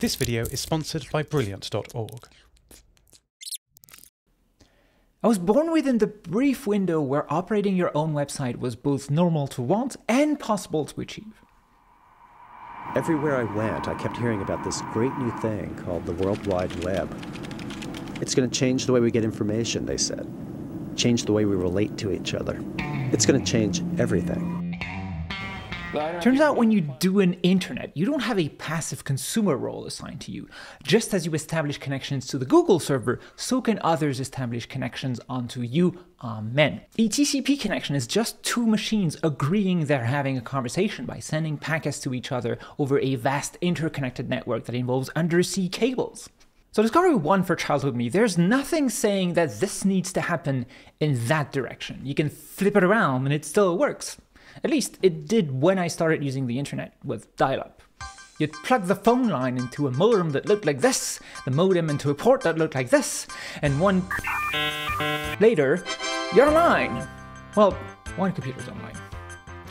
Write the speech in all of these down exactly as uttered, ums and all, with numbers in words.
This video is sponsored by Brilliant dot org. I was born within the brief window where operating your own website was both normal to want and possible to achieve. Everywhere I went, I kept hearing about this great new thing called the World Wide Web. It's going to change the way we get information, they said. Change the way we relate to each other. It's going to change everything. Turns out when you do an internet, you don't have a passive consumer role assigned to you. Just as you establish connections to the Google server, so can others establish connections onto you. Amen. A T C P connection is just two machines agreeing they're having a conversation by sending packets to each other over a vast interconnected network that involves undersea cables. So discovery one for childhood me, there's nothing saying that this needs to happen in that direction. You can flip it around and it still works. At least it did when I started using the internet with dial-up. You'd plug the phone line into a modem that looked like this, the modem into a port that looked like this, and one later, you're online. Well, one computer's online.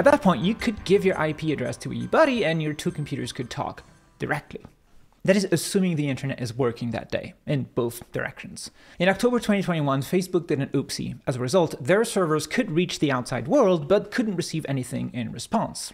At that point, you could give your I P address to your buddy and your two computers could talk directly. That is assuming the internet is working that day, in both directions. In October twenty twenty-one, Facebook did an oopsie. As a result, their servers could reach the outside world, but couldn't receive anything in response.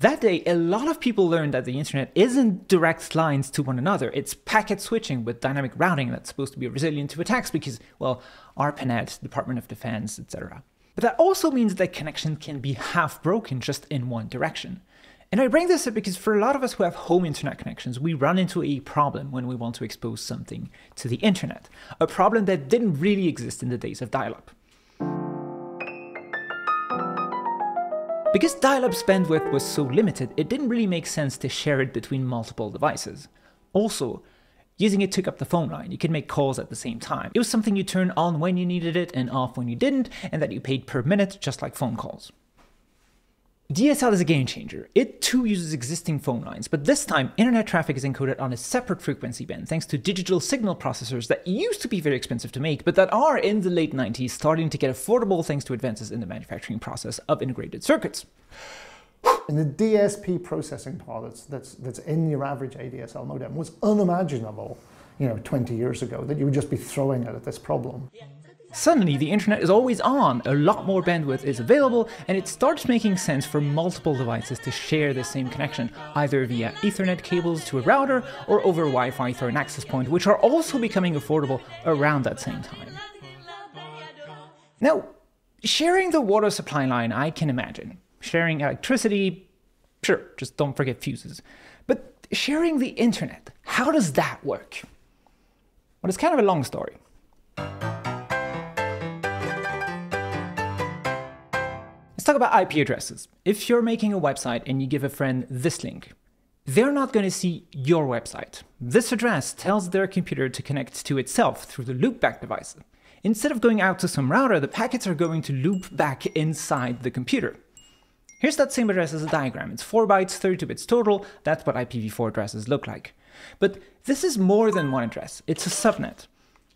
That day, a lot of people learned that the internet isn't direct lines to one another, it's packet switching with dynamic routing that's supposed to be resilient to attacks because, well, ARPANET, Department of Defense, et cetera. But that also means that connection can be half broken just in one direction. And I bring this up because for a lot of us who have home internet connections, we run into a problem when we want to expose something to the internet, a problem that didn't really exist in the days of dial-up. Because dial-up's bandwidth was so limited, it didn't really make sense to share it between multiple devices. Also, using it took up the phone line. You could make calls at the same time. It was something you turned on when you needed it and off when you didn't, and that you paid per minute, just like phone calls. D S L is a game changer. It too uses existing phone lines, but this time internet traffic is encoded on a separate frequency band thanks to digital signal processors that used to be very expensive to make, but that are in the late nineties starting to get affordable thanks to advances in the manufacturing process of integrated circuits. And the D S P processing power that's, that's, that's in your average A D S L modem was unimaginable, you know, twenty years ago, that you would just be throwing it at this problem. Yeah. Suddenly, the internet is always on, a lot more bandwidth is available, and it starts making sense for multiple devices to share the same connection, either via Ethernet cables to a router or over Wi-Fi through an access point, which are also becoming affordable around that same time. Now, sharing the water supply line, I can imagine. Sharing electricity, sure, just don't forget fuses. But sharing the internet, how does that work? Well, it's kind of a long story. Let's talk about I P addresses. If you're making a website and you give a friend this link, they're not going to see your website. This address tells their computer to connect to itself through the loopback device. Instead of going out to some router, the packets are going to loop back inside the computer. Here's that same address as a diagram. It's four bytes, thirty-two bits total. That's what I P v four addresses look like. But this is more than one address. It's a subnet.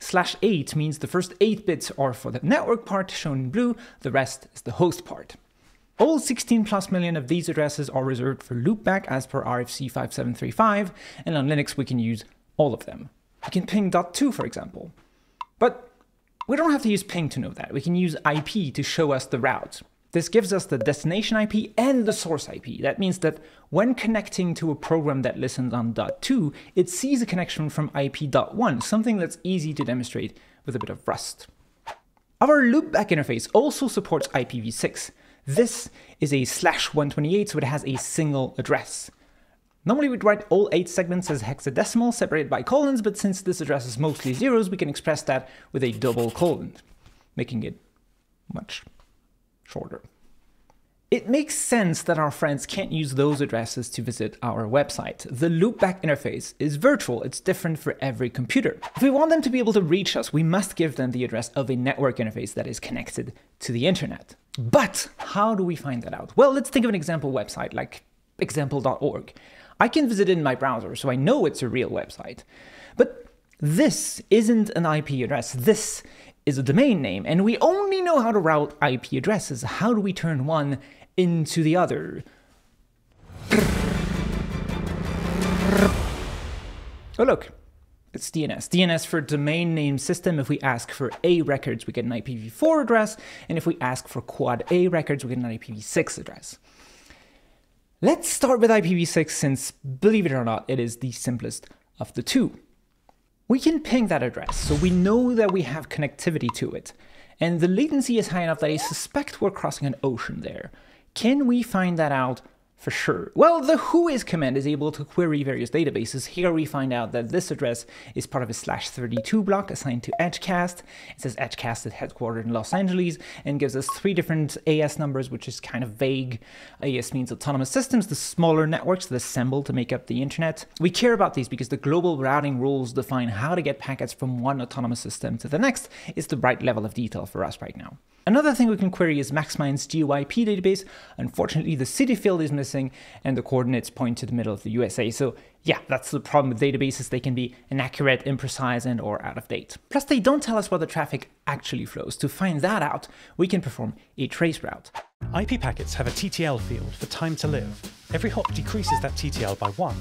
Slash eight means the first eight bits are for the network part, shown in blue, the rest is the host part. All sixteen plus million of these addresses are reserved for loopback as per R F C five seven three five, and on Linux we can use all of them. We can ping dot two, for example. But we don't have to use ping to know that, we can use I P to show us the route. This gives us the destination I P and the source I P. That means that when connecting to a program that listens on dot two, it sees a connection from I P dot one, something that's easy to demonstrate with a bit of Rust. Our loopback interface also supports I P v six. This is a slash one twenty-eight, so it has a single address. Normally we'd write all eight segments as hexadecimal separated by colons, but since this address is mostly zeros, we can express that with a double colon, making it much shorter. It makes sense that our friends can't use those addresses to visit our website. The loopback interface is virtual, it's different for every computer. If we want them to be able to reach us, we must give them the address of a network interface that is connected to the internet. But how do we find that out? Well, let's think of an example website like example dot org. I can visit it in my browser, so I know it's a real website. But this isn't an I P address. This is a domain name, and we only know how to route I P addresses. How do we turn one into the other? Oh, look, it's D N S. D N S for domain name system. If we ask for A records, we get an I P v four address. And if we ask for quad A records, we get an I P v six address. Let's start with I P v six since, believe it or not, it is the simplest of the two. We can ping that address, so we know that we have connectivity to it. And the latency is high enough that I suspect we're crossing an ocean there. Can we find that out for sure? Well, the whois command is able to query various databases. Here we find out that this address is part of a slash thirty-two block assigned to Edgecast. It says Edgecast is headquartered in Los Angeles and gives us three different A S numbers, which is kind of vague. A S means autonomous systems, the smaller networks that assemble to make up the internet. We care about these because the global routing rules define how to get packets from one autonomous system to the next is the right level of detail for us right now. Another thing we can query is MaxMind's GeoIP database. Unfortunately, the city field is missing and the coordinates point to the middle of the U S A. So yeah, that's the problem with databases. They can be inaccurate, imprecise, and or out of date. Plus, they don't tell us where the traffic actually flows. To find that out, we can perform a trace route. I P packets have a T T L field for time to live. Every hop decreases that T T L by one.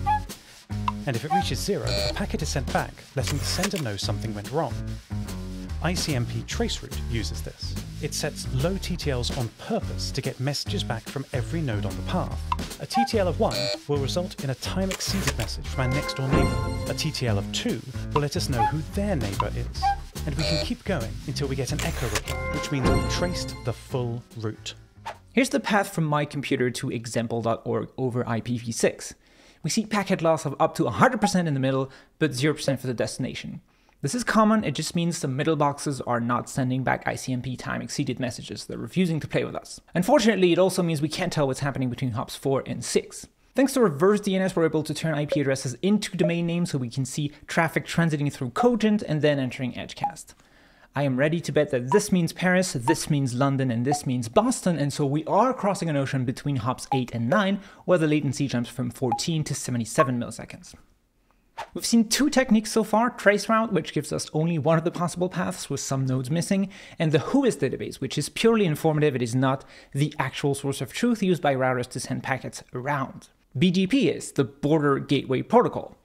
And if it reaches zero, a packet is sent back, letting the sender know something went wrong. I C M P traceroute uses this. It sets low T T Ls on purpose to get messages back from every node on the path. A T T L of one will result in a time exceeded message from our next door neighbor. A T T L of two will let us know who their neighbor is. And we can keep going until we get an echo reply, which means we've traced the full route. Here's the path from my computer to example dot org over I P v six. We see packet loss of up to one hundred percent in the middle, but zero percent for the destination. This is common, it just means the middle boxes are not sending back I C M P time exceeded messages, they're refusing to play with us. Unfortunately, it also means we can't tell what's happening between hops four and six. Thanks to reverse D N S, we're able to turn I P addresses into domain names so we can see traffic transiting through Cogent and then entering Edgecast. I am ready to bet that this means Paris, this means London, and this means Boston, and so we are crossing an ocean between hops eight and nine, where the latency jumps from fourteen to seventy-seven milliseconds. We've seen two techniques so far, traceroute, which gives us only one of the possible paths with some nodes missing, and the whois database, which is purely informative, it is not the actual source of truth used by routers to send packets around. B G P is the Border Gateway Protocol.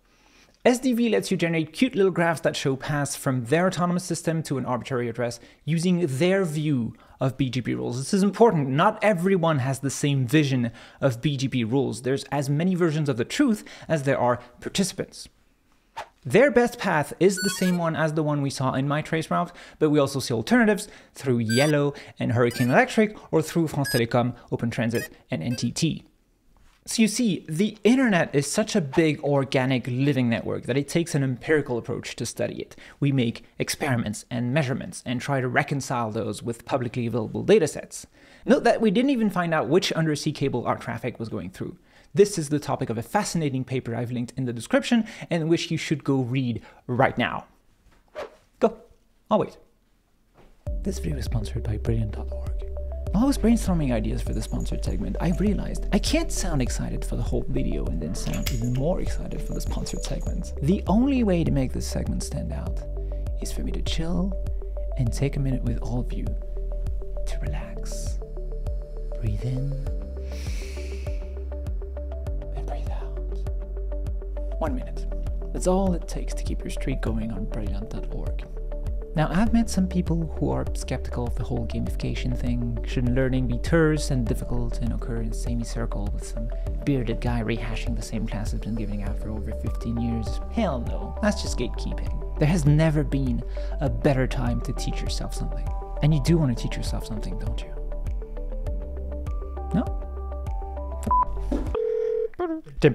S D V lets you generate cute little graphs that show paths from their autonomous system to an arbitrary address using their view of B G P rules. This is important. Not everyone has the same vision of B G P rules. There's as many versions of the truth as there are participants. Their best path is the same one as the one we saw in my trace route, but we also see alternatives through Yellow and Hurricane Electric or through France Telecom, Open Transit, and N T T. So you see, the internet is such a big organic living network that it takes an empirical approach to study it. We make experiments and measurements and try to reconcile those with publicly available datasets. Note that we didn't even find out which undersea cable our traffic was going through. This is the topic of a fascinating paper I've linked in the description and which you should go read right now. Go, I'll wait. This video is sponsored by Brilliant dot org. While I was brainstorming ideas for the sponsored segment, I realized I can't sound excited for the whole video and then sound even more excited for the sponsored segment. The only way to make this segment stand out is for me to chill and take a minute with all of you to relax. Breathe in. One minute. That's all it takes to keep your streak going on Brilliant dot org. Now, I've met some people who are skeptical of the whole gamification thing. Shouldn't learning be terse and difficult and occur in a semicircle with some bearded guy rehashing the same class that's been giving out for over fifteen years? Hell no, that's just gatekeeping. There has never been a better time to teach yourself something. And you do want to teach yourself something, don't you? No? Jim,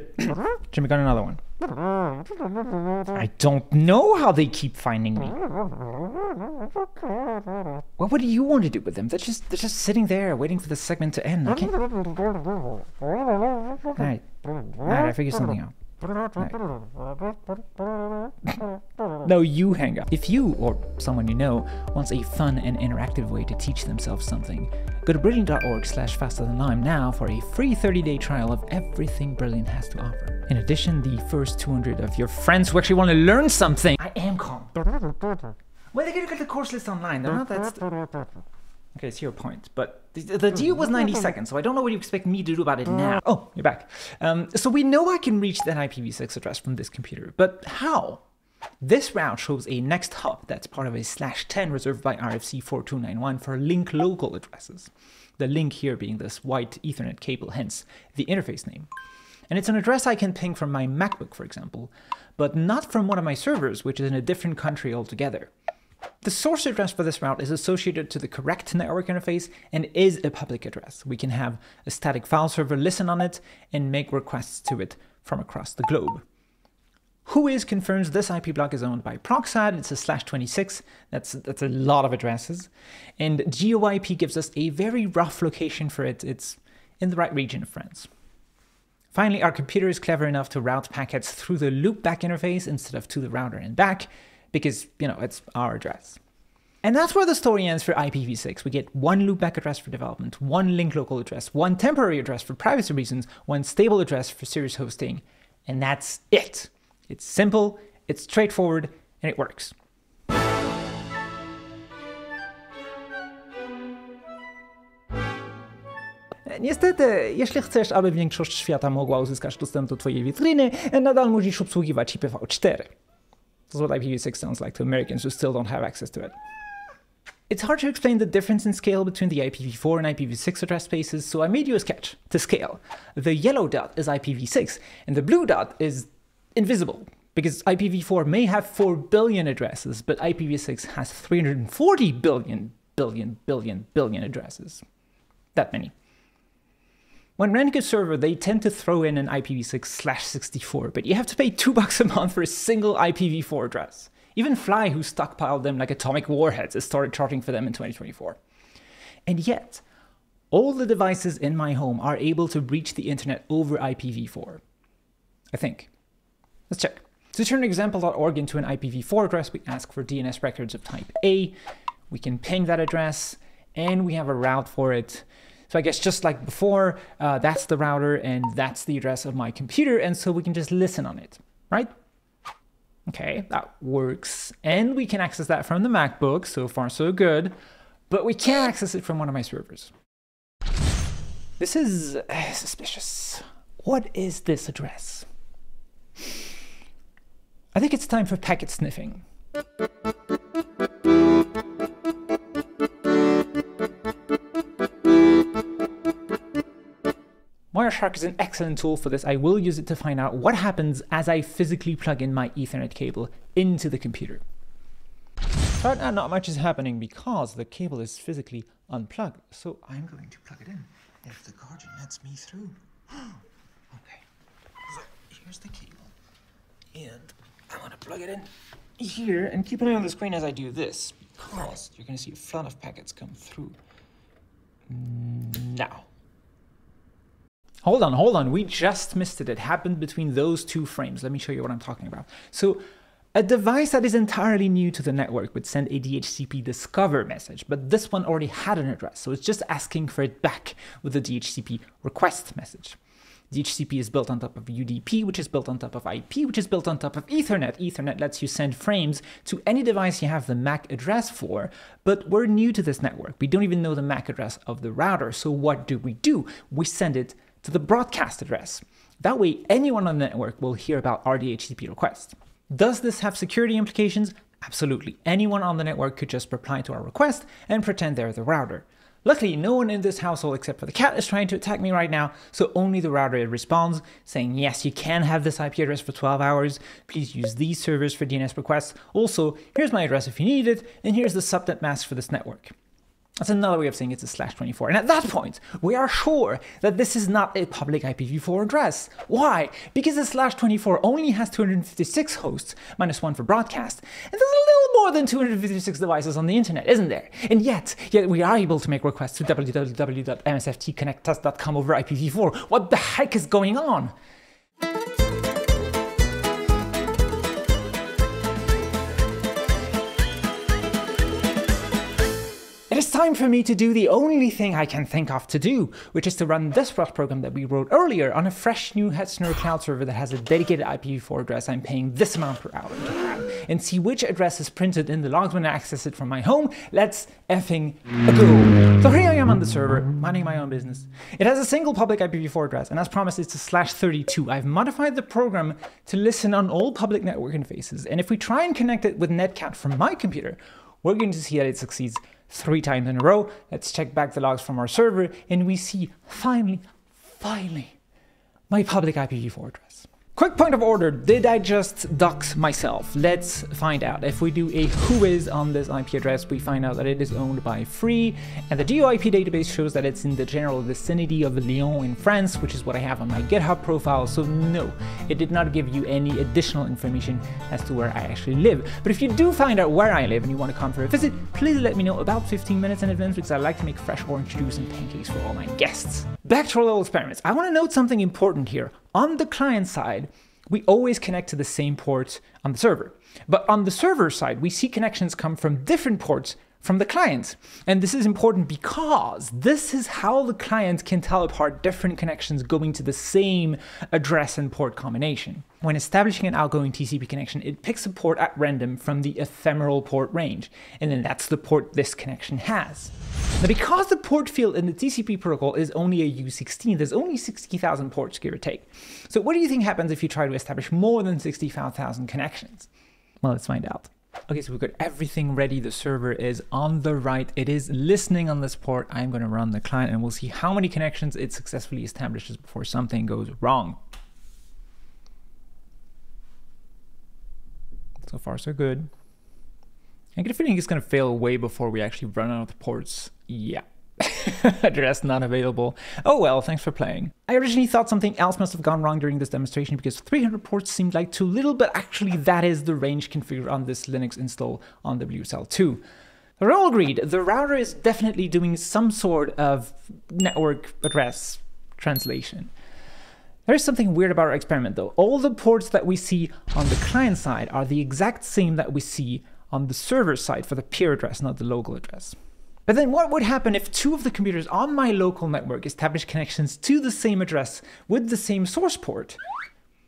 Jimmy got another one. I don't know how they keep finding me. Well, what do you want to do with them? They're just they're just sitting there waiting for the segment to end. I can't. All right, all right, I figured something out. Right. No, you hang up. If you or someone you know wants a fun and interactive way to teach themselves something, go to brilliant dot org slash faster than lime now for a free thirty day trial of everything Brilliant has to offer. In addition, the first two hundred of your friends who actually want to learn something. I am calm. Well, they're gonna get the course list online. They're not that. Okay, it's your point, but the, the deal was ninety seconds, so I don't know what you expect me to do about it now. Oh, you're back. Um, so we know I can reach that I P v six address from this computer, but how? This route shows a next hop that's part of a slash ten reserved by R F C four two nine one for link local addresses. The link here being this white Ethernet cable, hence the interface name. And it's an address I can ping from my MacBook, for example, but not from one of my servers, which is in a different country altogether. The source address for this route is associated to the correct network interface and is a public address. We can have a static file server listen on it and make requests to it from across the globe. Whois confirms this I P block is owned by Proxad. It's a slash twenty-six. That's, that's a lot of addresses. And GeoIP gives us a very rough location for it. It's in the right region of France. Finally, our computer is clever enough to route packets through the loopback interface instead of to the router and back, because, you know, it's our address. And that's where the story ends for I P v six. We get one loopback address for development, one link local address, one temporary address for privacy reasons, one stable address for serious hosting, and that's it. It's simple, it's straightforward, and it works. Niestety, jeśli chcesz, aby większość świata mogła uzyskać dostęp do twojej witryny, nadal musisz obsługiwać I P v four. That's what I P v six sounds like to Americans who still don't have access to it. It's hard to explain the difference in scale between the I P v four and I P v six address spaces, so I made you a sketch to scale. The yellow dot is I P v six, and the blue dot is invisible, because I P v four may have four billion addresses, but I P v six has three hundred forty billion, billion, billion, billion addresses. That many. When renting a server, they tend to throw in an I P v six slash sixty-four, but you have to pay two bucks a month for a single I P v four address. Even Fly, who stockpiled them like atomic warheads, has started charging for them in twenty twenty-four. And yet, all the devices in my home are able to reach the internet over I P v four. I think. Let's check. To turn example dot org into an I P v four address, we ask for D N S records of type A. We can ping that address, and we have a route for it. So I guess just like before, uh, that's the router and that's the address of my computer, and so we can just listen on it, right? Okay, that works. And we can access that from the MacBook, so far so good, but we can't access it from one of my servers. This is uh, suspicious. What is this address? I think it's time for packet sniffing. Wireshark is an excellent tool for this. I will use it to find out what happens as I physically plug in my Ethernet cable into the computer. Right now, not much is happening because the cable is physically unplugged, so I'm going to plug it in if the Guardian lets me through. Okay, so here's the cable, and I want to plug it in here and keep an eye on the screen as I do this, because you're going to see a flood of packets come through now. Hold on, hold on, we just missed it. It happened between those two frames. Let me show you what I'm talking about. So a device that is entirely new to the network would send a D H C P discover message, but this one already had an address, so it's just asking for it back with the D H C P request message. D H C P is built on top of U D P, which is built on top of I P, which is built on top of Ethernet. Ethernet lets you send frames to any device you have the MAC address for, but we're new to this network. We don't even know the MAC address of the router, so what do we do? We send it to the broadcast address. That way, anyone on the network will hear about our D H C P request. Does this have security implications? Absolutely. Anyone on the network could just reply to our request and pretend they're the router. Luckily, no one in this household except for the cat is trying to attack me right now, so only the router responds, saying, yes, you can have this I P address for twelve hours. Please use these servers for D N S requests. Also, here's my address if you need it, and here's the subnet mask for this network. That's another way of saying it's a slash twenty-four. And at that point, we are sure that this is not a public I P v four address. Why? Because the slash twenty-four only has two hundred fifty-six hosts, minus one for broadcast. And there's a little more than two hundred fifty-six devices on the internet, isn't there? And yet, yet we are able to make requests to w w w dot m s f t connect us dot com over I P v four. What the heck is going on? time for me to do the only thing I can think of to do, which is to run this Rust program that we wrote earlier on a fresh new Hetzner cloud server that has a dedicated I P v four address I'm paying this amount per hour to have, and see which address is printed in the logs when I access it from my home. Let's effing go. So here I am on the server, minding my own business. It has a single public I P v four address, and as promised, it's a slash thirty-two. I've modified the program to listen on all public network interfaces, and if we try and connect it with netcat from my computer, we're going to see that it succeeds three times in a row. Let's check back the logs from our server, and we see finally, finally, my public I P v four address. Quick point of order, did I just dox myself? Let's find out. If we do a whois on this I P address, we find out that it is owned by Free, and the GeoIP database shows that it's in the general vicinity of Lyon in France, which is what I have on my GitHub profile, so no, it did not give you any additional information as to where I actually live. But if you do find out where I live and you want to come for a visit, please let me know about fifteen minutes in advance, because I like to make fresh orange juice and pancakes for all my guests. Back to our little experiments. I want to note something important here. On the client side, we always connect to the same port on the server. But on the server side, we see connections come from different ports from the client. And this is important because this is how the client can tell apart different connections going to the same address and port combination. When establishing an outgoing T C P connection, it picks a port at random from the ephemeral port range, and then that's the port this connection has. Now, because the port field in the T C P protocol is only a U sixteen, there's only sixty thousand ports, give or take. So what do you think happens if you try to establish more than sixty-five thousand connections? Well, let's find out. Okay, so we've got everything ready. The server is on the right. It is listening on this port. I'm going to run the client and we'll see how many connections it successfully establishes before something goes wrong. So far, so good. I get a feeling it's going to fail way before we actually run out of the ports. Yeah. Address not available. Oh well, thanks for playing. I originally thought something else must have gone wrong during this demonstration because three hundred ports seemed like too little, but actually that is the range configured on this Linux install on W S L two. We're all agreed, the router is definitely doing some sort of network address translation. There is something weird about our experiment though. All the ports that we see on the client side are the exact same that we see on the server side for the peer address, not the local address. But then what would happen if two of the computers on my local network established connections to the same address with the same source port?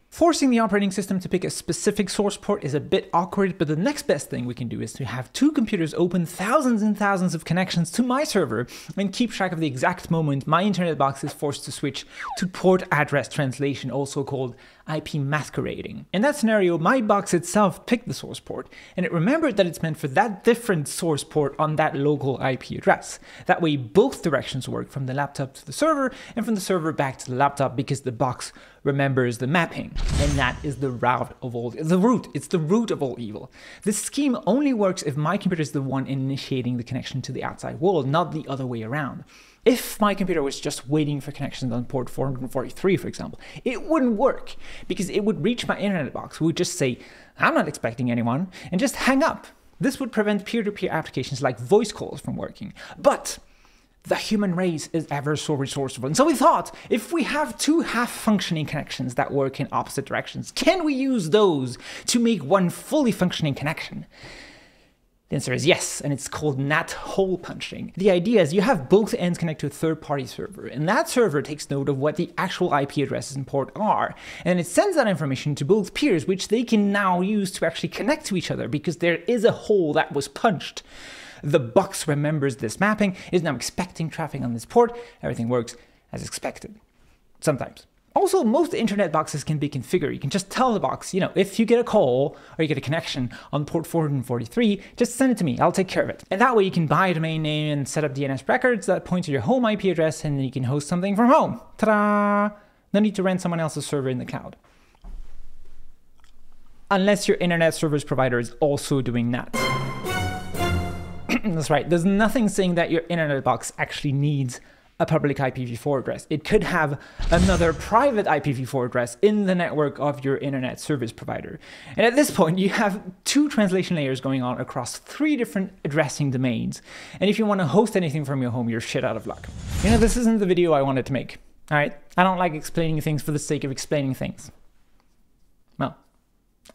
Forcing the operating system to pick a specific source port is a bit awkward, but the next best thing we can do is to have two computers open thousands and thousands of connections to my server and keep track of the exact moment my internet box is forced to switch to port address translation, also called I P masquerading. In that scenario, my box itself picked the source port, and it remembered that it's meant for that different source port on that local I P address. That way, both directions work, from the laptop to the server, and from the server back to the laptop, because the box remembers the mapping. And that is the route of all, the root, it's the root of all evil. This scheme only works if my computer is the one initiating the connection to the outside world, not the other way around. If my computer was just waiting for connections on port four forty-three, for example, it wouldn't work because it would reach my internet box. It would just say, I'm not expecting anyone, and just hang up. This would prevent peer-to-peer applications like voice calls from working. But the human race is ever so resourceful. And so we thought, if we have two half-functioning connections that work in opposite directions, can we use those to make one fully functioning connection? The answer is yes, and it's called N A T hole punching. The idea is you have both ends connect to a third-party server, and that server takes note of what the actual I P addresses and port are, and it sends that information to both peers, which they can now use to actually connect to each other because there is a hole that was punched. The box remembers this mapping, is now expecting traffic on this port. Everything works as expected. Sometimes. Also, most internet boxes can be configured. You can just tell the box, you know, if you get a call or you get a connection on port four forty-three, just send it to me, I'll take care of it. And that way you can buy a domain name and set up D N S records that point to your home I P address, and then you can host something from home. Ta-da! No need to rent someone else's server in the cloud. Unless your internet service provider is also doing N A T. That's right, there's nothing saying that your internet box actually needs a public I P v four address. It could have another private I P v four address in the network of your internet service provider. And at this point, you have two translation layers going on across three different addressing domains. And if you want to host anything from your home, you're shit out of luck. You know, this isn't the video I wanted to make, all right? I don't like explaining things for the sake of explaining things. Well,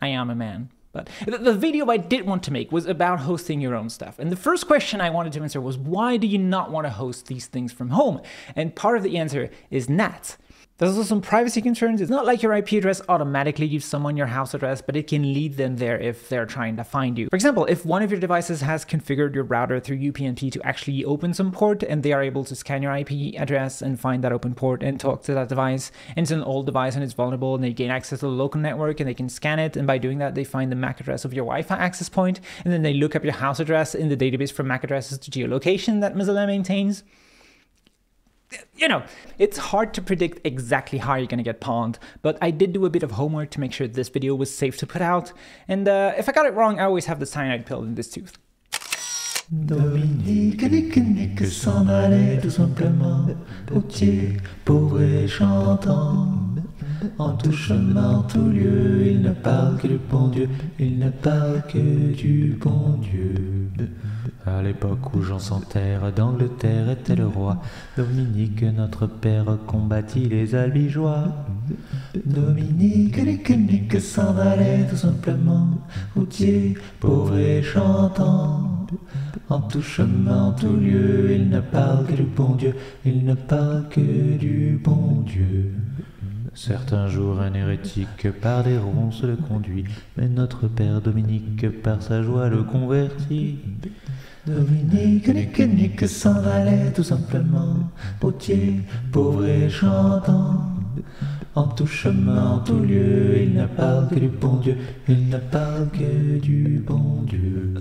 I am a man. But the video I did want to make was about hosting your own stuff. And the first question I wanted to answer was, why do you not want to host these things from home? And part of the answer is N A T. There's also some privacy concerns. It's not like your I P address automatically gives someone your house address, but it can lead them there if they're trying to find you. For example, if one of your devices has configured your router through U P n P to actually open some port, and they are able to scan your I P address and find that open port and talk to that device, and it's an old device and it's vulnerable, and they gain access to the local network and they can scan it, and by doing that they find the M A C address of your Wi-Fi access point, and then they look up your house address in the database for M A C addresses to geolocation that Mozilla maintains. You know, it's hard to predict exactly how you're going to get pwned, but I did do a bit of homework to make sure this video was safe to put out. And uh, if I got it wrong, I always have the cyanide pill in this tooth. En tout chemin, tout lieu, il ne parle que du bon Dieu, il ne parle que du bon Dieu. À l'époque où Jean sans terre d'Angleterre était le roi, Dominique, notre père, combattit les albigeois. Dominique, les cuniques s'en allaient tout simplement, routier, pauvre et chantant. En tout chemin, en tout lieu, il ne parle que du bon Dieu, il ne parle que du bon Dieu. Certains jours un hérétique par des ronces le conduit, mais notre père Dominique par sa joie le convertit. Dominique, nique, nique, s'en allait tout simplement, potier, pauvre et chantant. En tout chemin, en tout lieu, il ne parle que du bon Dieu, il ne parle que du bon Dieu.